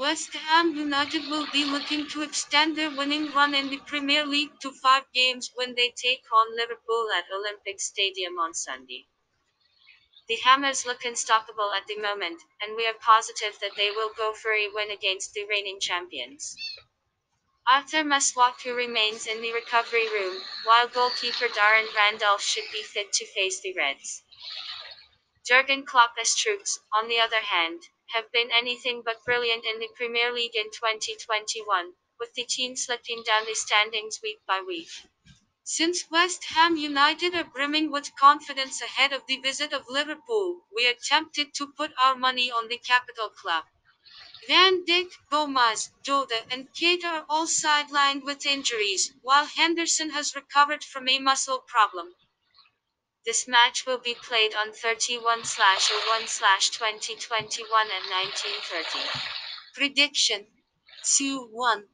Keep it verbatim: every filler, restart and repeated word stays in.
West Ham United will be looking to extend their winning run in the Premier League to five games when they take on Liverpool at Olympic Stadium on Sunday. The Hammers look unstoppable at the moment, and we are positive that they will go for a win against the reigning champions. Arthur Maswaku remains in the recovery room, while goalkeeper Darren Randolph should be fit to face the Reds. Jurgen Klopp's troops, on the other hand, have been anything but brilliant in the Premier League in twenty twenty-one, with the team slipping down the standings week by week. Since West Ham United are brimming with confidence ahead of the visit of Liverpool, we are tempted to put our money on the capital club. Van Dijk, Gomez, Dota and Keita are all sidelined with injuries, while Henderson has recovered from a muscle problem. This match will be played on thirty-first of November twenty twenty-one at nineteen thirty. Prediction: two one.